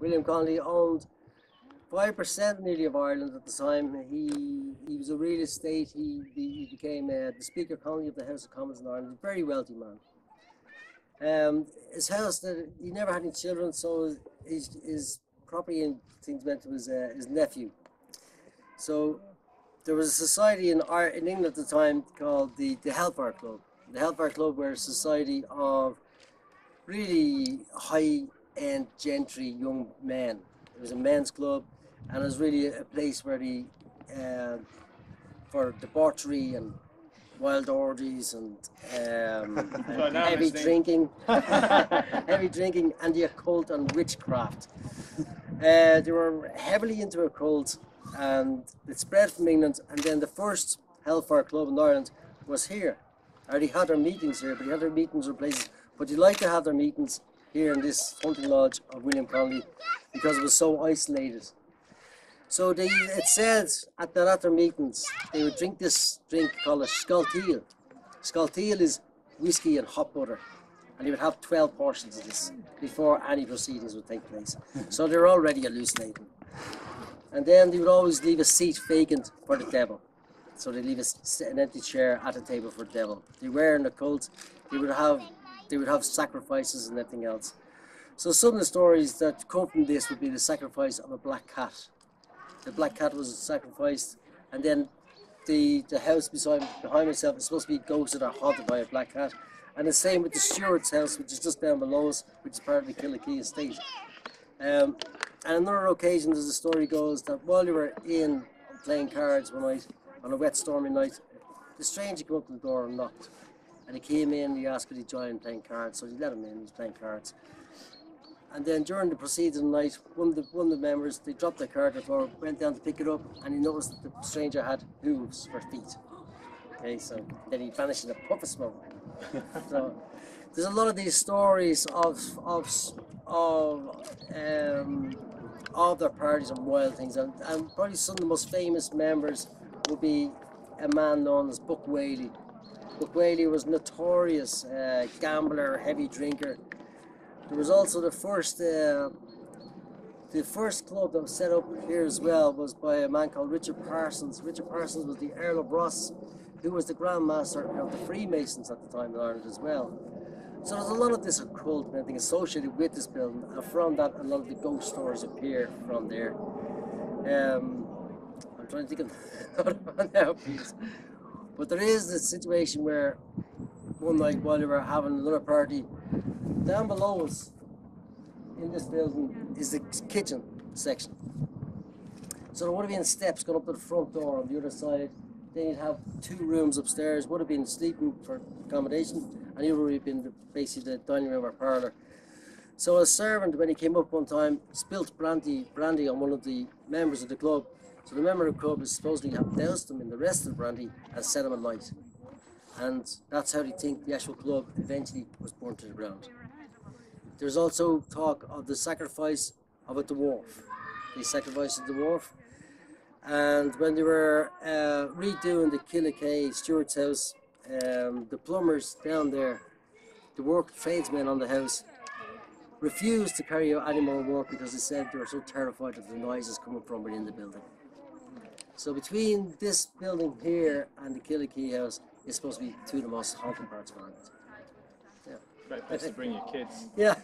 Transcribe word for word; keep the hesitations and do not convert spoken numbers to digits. William Connolly owned five percent nearly of Ireland at the time. He he was a real estate. He, he became uh, the Speaker Connolly of the House of Commons in Ireland. Very wealthy man. Um, his house, that he never had any children, so his, his property and things went to his, uh, his nephew. So there was a society in, Ar in England at the time called the, the Hellfire Club. The Hellfire Club were a society of really high-end gentry young men. It was a men's club, and it was really a place where the, uh, for debauchery and wild orgies and, um, and heavy drinking, heavy drinking and the occult and witchcraft. Uh, they were heavily into occult, and it spread from England, and then the first Hellfire Club in Ireland was here. They had their meetings here, but they had their meetings in places, but they like to have their meetings here in this hunting lodge of William Connolly because it was so isolated. So they, it says at their other meetings, they would drink this drink called a skaltiel. Skaltiel is whiskey and hot butter, and they would have twelve portions of this before any proceedings would take place. So they were already hallucinating. And then they would always leave a seat vacant for the devil. So they leave a, an empty chair at a table for the devil. They were in the cult. They would have, they would have sacrifices and everything else. So some of the stories that come from this would be the sacrifice of a black cat. The black cat was sacrificed, and then the the house beside behind myself is supposed to be ghosted or haunted by a black cat. And the same with the Stewart's house, which is just down below us, which is part of the Kilakee estate. Um, and another occasion, as the story goes, that while we were in playing cards one night on a wet, stormy night, the stranger came up to the door and knocked. And he came in and he asked could he join playing cards, so he let him in, he was playing cards. And then during the preceding night, one of the, one of the members, they dropped their card on the floor, went down to pick it up, and he noticed that the stranger had hooves for feet. Okay, so then he vanished in a puff of smoke. So there's a lot of these stories of, of, of um, all their parties and wild things, and, and probably some of the most famous members would be a man known as Buck Whaley. Buck Whaley was a notorious uh, gambler, heavy drinker. There was also the first, uh, the first club that was set up here as well was by a man called Richard Parsons. Richard Parsons was the Earl of Ross, who was the Grand Master of the Freemasons at the time in Ireland as well. So there's a lot of this occult and everything associated with this building, and from that a lot of the ghost stories appear from there. Um, I'm trying to think of another one now, please. But there is this situation where one night while we were having another party, down below us in this building is the kitchen section. So there would have been steps going up to the front door on the other side. Then you'd have two rooms upstairs, would have been sleeping for accommodation, and it would have been basically the dining room or parlour. So a servant, when he came up one time, spilt brandy, brandy on one of the members of the club. So the member of the club is supposedly have doused them in the rest of the brandy and set them alight. And that's how they think the actual club eventually was burned to the ground. There's also talk of the sacrifice of a dwarf. They sacrificed a dwarf. And when they were uh, redoing the Kilakee Stewart's house, um, the plumbers down there, the work tradesmen on the house, refused to carry out any more work because they said they were so terrified of the noises coming from within the building. So between this building here and the Kilakee house, it's supposed to be two of the most haunted parts of Ireland. Yeah. Great place to bring your kids. Yeah.